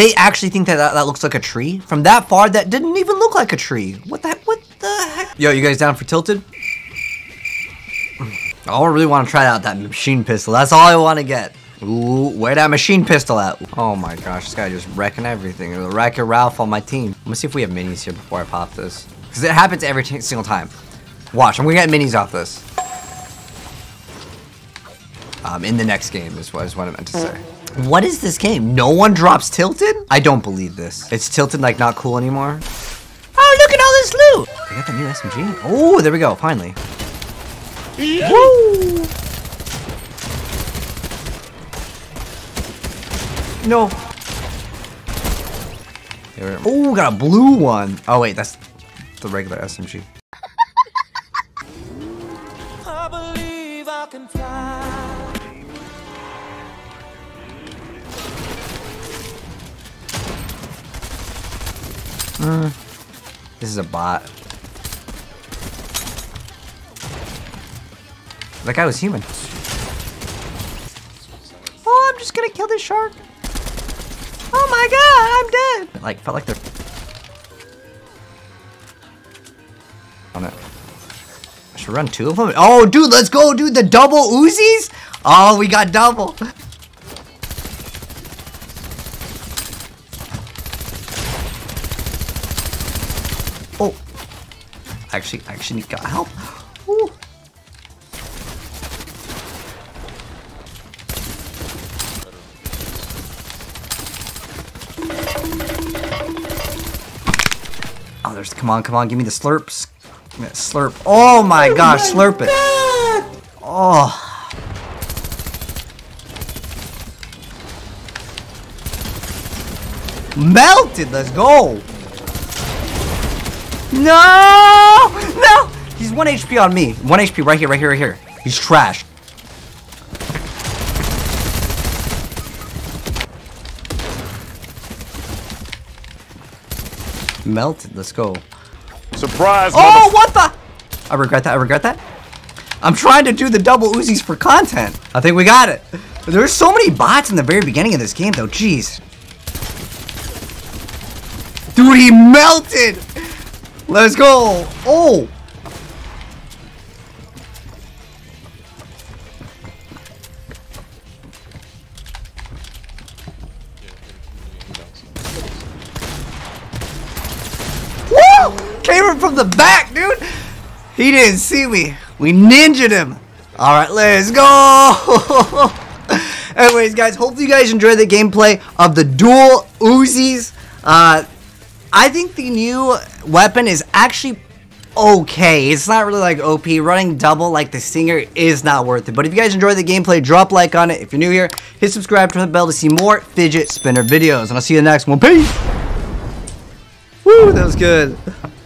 They actually think that looks like a tree? From that far, that didn't even look like a tree. What the heck? Yo, you guys down for Tilted? I really want to try out that machine pistol. That's all I want to get. Ooh, where that machine pistol at? Oh my gosh, this guy just wrecking everything. It'll wreck a Ralph on my team. I'm gonna see if we have minis here before I pop this. Because it happens every single time. Watch, I'm gonna get minis off this. In the next game is what I meant to say. What is this game? No one drops Tilted? I don't believe this. It's Tilted like not cool anymore. Oh, look at all this loot! I got the new SMG. Oh, there we go, finally. Yeah. Woo! No. Oh, got a blue one. Oh wait, that's the regular SMG. I believe I can fly. This is a bot. That guy was human. Oh, I'm just gonna kill this shark. Oh my god, I'm dead! It, like, felt like they're on it. I should run two of them. Oh, dude, let's go, dude! The double Uzis? Oh, we got double. Oh, I actually got help. Ooh. Oh, there's, come on, give me the slurps. Give me that slurp. Oh my gosh, slurp it. Oh. Melted, let's go. No! No! He's 1 HP on me. 1 HP right here. He's trash. Melted, let's go. Surprise! Oh, what the? I regret that. I'm trying to do the double Uzis for content. I think we got it. There's so many bots in the very beginning of this game, though. Jeez. Dude, he melted! Let's go! Oh! Woo! Came from the back, dude! He didn't see me. We ninja'd him. Alright, let's go! Anyways, guys, hopefully you guys enjoyed the gameplay of the dual Uzis. I think the new weapon is actually okay. It's not really like OP. Running double like the Stinger is not worth it. But if you guys enjoyed the gameplay, drop a like on it. If you're new here, hit subscribe, turn the bell to see more fidget spinner videos. And I'll see you in the next one. Peace! Woo, that was good.